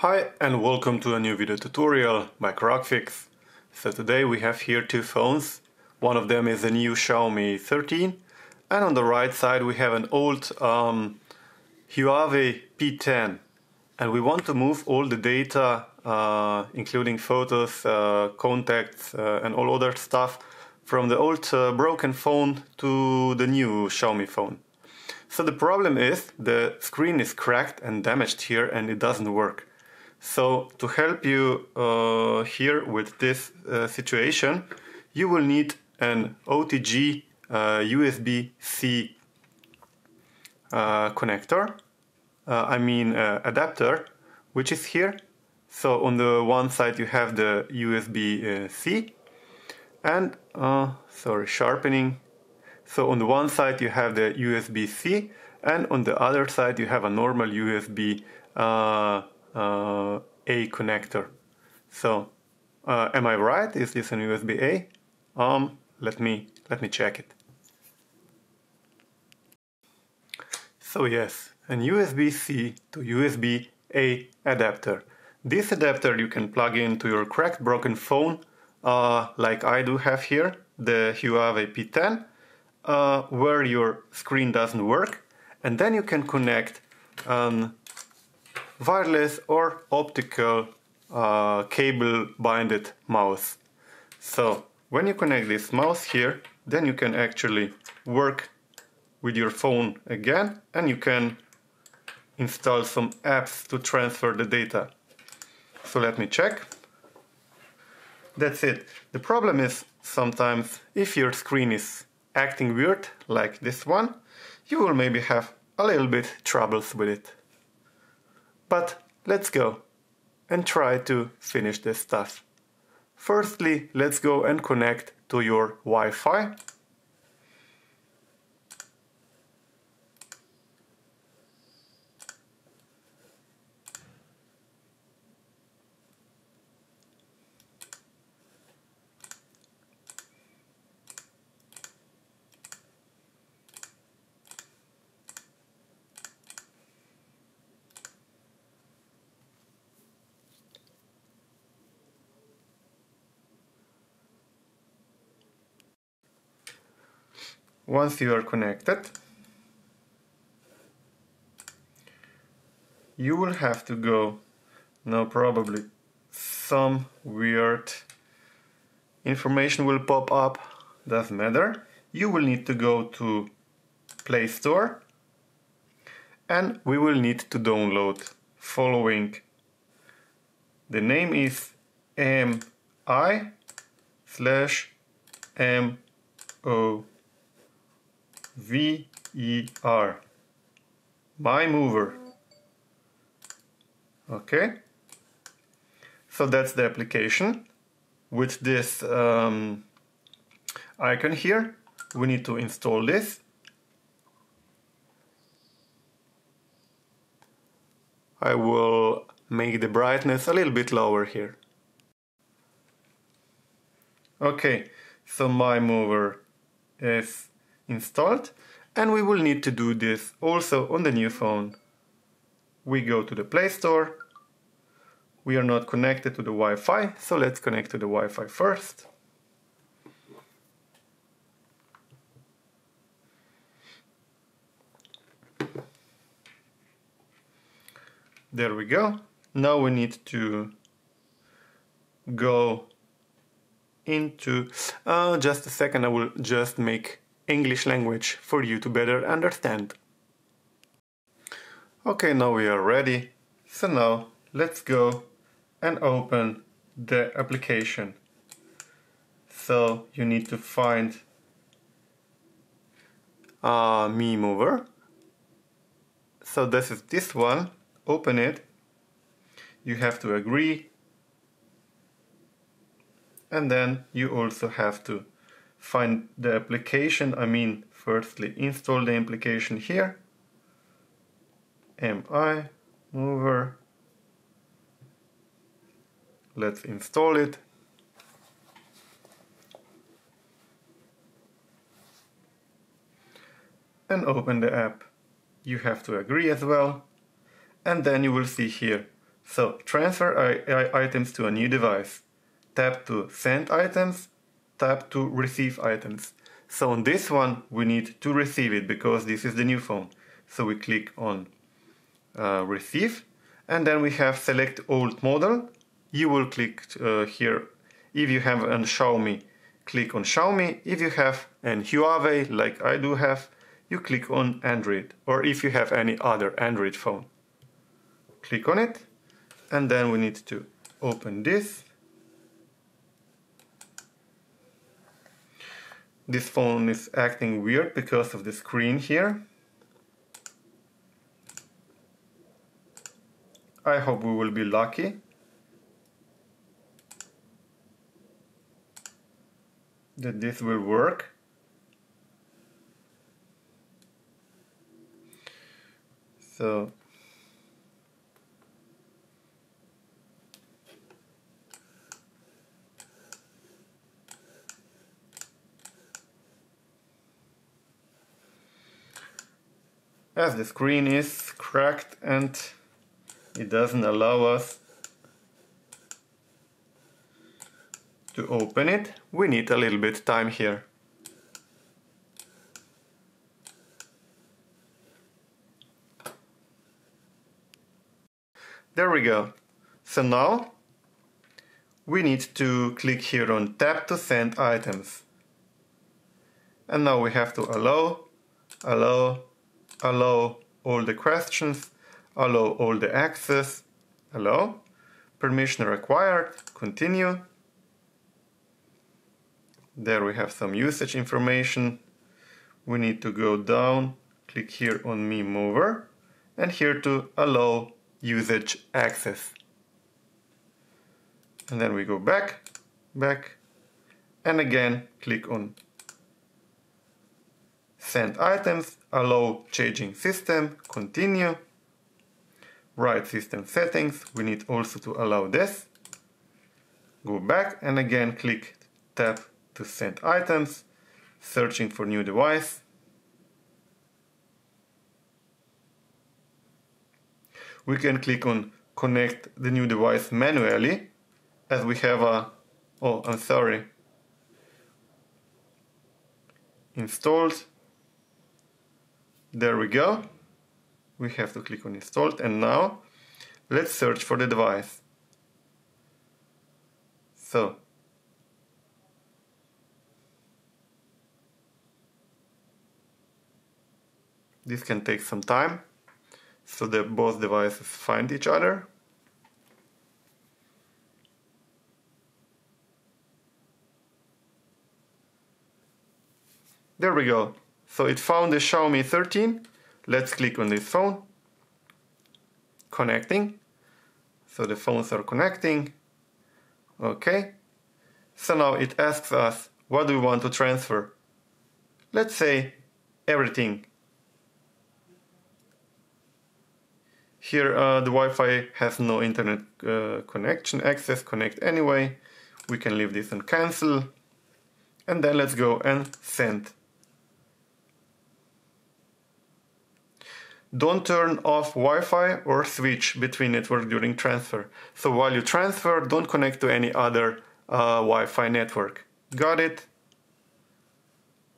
Hi and welcome to a new video tutorial by CrocFIX. So today we have here two phones. One of them is the new Xiaomi 13 and on the right side we have an old Huawei P10, and we want to move all the data including photos, contacts and all other stuff from the old broken phone to the new Xiaomi phone. So the problem is the screen is cracked and damaged here and it doesn't work. So to help you here with this situation, you will need an OTG USB-C connector, adapter, which is here. So on the one side you have the USB-C and sharpening. So on the one side you have the USB-C and on the other side you have a normal USB A connector. So am I right? Is this an USB-A? Let me check it. So yes, an USB-C to USB-A adapter. This adapter you can plug into your cracked broken phone, like I do have here, the Huawei P10, where your screen doesn't work, and then you can connect wireless or optical cable binded mouse. So when you connect this mouse here, then you can actually work with your phone again and you can install some apps to transfer the data. So let me check. That's it. The problem is sometimes if your screen is acting weird like this one, you will maybe have a little bit troubles with it. But let's go and try to finish this stuff. Firstly, let's go and connect to your Wi-Fi. Once you are connected, you will have to go now. Probably some weird information will pop up, doesn't matter. You will need to go to Play Store and we will need to download following. The name is Mi/MOVER, Mi Mover. Okay, so that's the application with this icon here. We need to install this. I will make the brightness a little bit lower here. Okay, so Mi Mover is installed, and we will need to do this also on the new phone. We go to the Play Store. We are not connected to the Wi-Fi, so let's connect to the Wi-Fi first. There we go. Now we need to go into just a second, I will just make English language for you to better understand. Okay, now we are ready. So now let's go and open the application. So you need to find Mi Mover. So this is this one. Open it. You have to agree. And then you also have to find the application. Firstly install the application here. Mi Mover. Let's install it. And open the app. You have to agree as well. And then you will see here So transfer items to a new device. Tap to send items, tap to receive items. So on this one we need to receive it because this is the new phone. So we click on receive, and then we have select old model. You will click here. If you have an Xiaomi, click on Xiaomi. If you have an Huawei, like I do have, you click on Android, or if you have any other Android phone. Click on it, and then we need to open this. This phone is acting weird because of the screen here. I hope we will be lucky. That this will work. So as the screen is cracked and it doesn't allow us to open it, we need a little bit time here. There we go. So now we need to click here on tap to send items. And now we have to allow all the questions, allow all the access, allow, permission required, continue. There we have some usage information. We need to go down, click here on Mi Mover, and here to allow usage access. And then we go back, and again click on send items, allow changing system, continue, write system settings, we need also to allow this, go back and again click tap to send items, searching for new device. We can click on connect the new device manually, as we have a, oh, I'm sorry, installed. There we go. We have to click on installed, and now let's search for the device. So this can take some time so that both devices find each other. There we go. So it found the Xiaomi 13. Let's click on this phone. Connecting. So the phones are connecting. Okay. So now it asks us, what do we want to transfer? Let's say everything. Here the Wi-Fi has no internet connection access, connect anyway. We can leave this and cancel. And then let's go and send. Don't turn off Wi-Fi or switch between network during transfer. So while you transfer, don't connect to any other Wi-Fi network. Got it?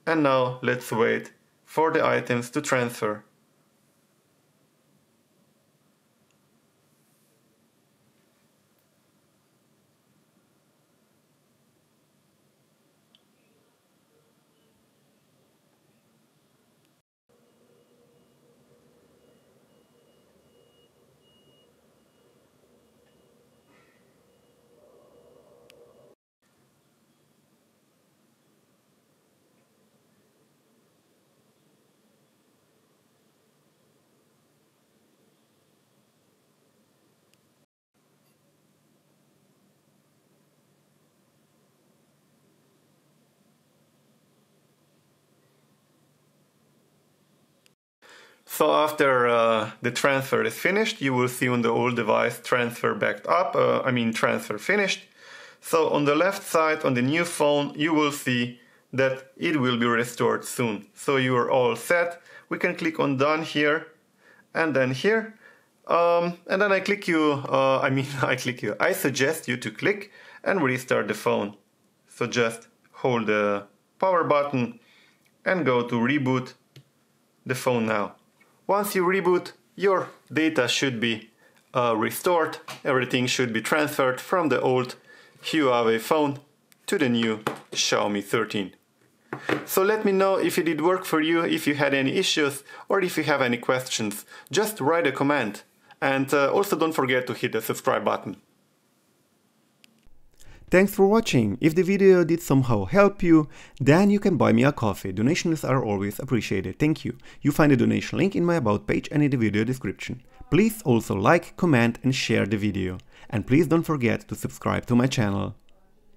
And now let's wait for the items to transfer. So after the transfer is finished, you will see on the old device transfer backed up, transfer finished. So on the left side on the new phone, you will see that it will be restored soon. So you are all set. We can click on done here, and then here And then I click you, I suggest you to click and restart the phone. So just hold the power button and go to reboot the phone now. Once you reboot, your data should be restored. Everything should be transferred from the old Huawei phone to the new Xiaomi 13. So let me know if it did work for you, if you had any issues, or if you have any questions. Just write a comment. And also don't forget to hit the subscribe button. Thanks for watching. If the video did somehow help you, then you can buy me a coffee. Donations are always appreciated. Thank you. You find the donation link in my about page and in the video description. Please also like, comment and share the video. And please don't forget to subscribe to my channel.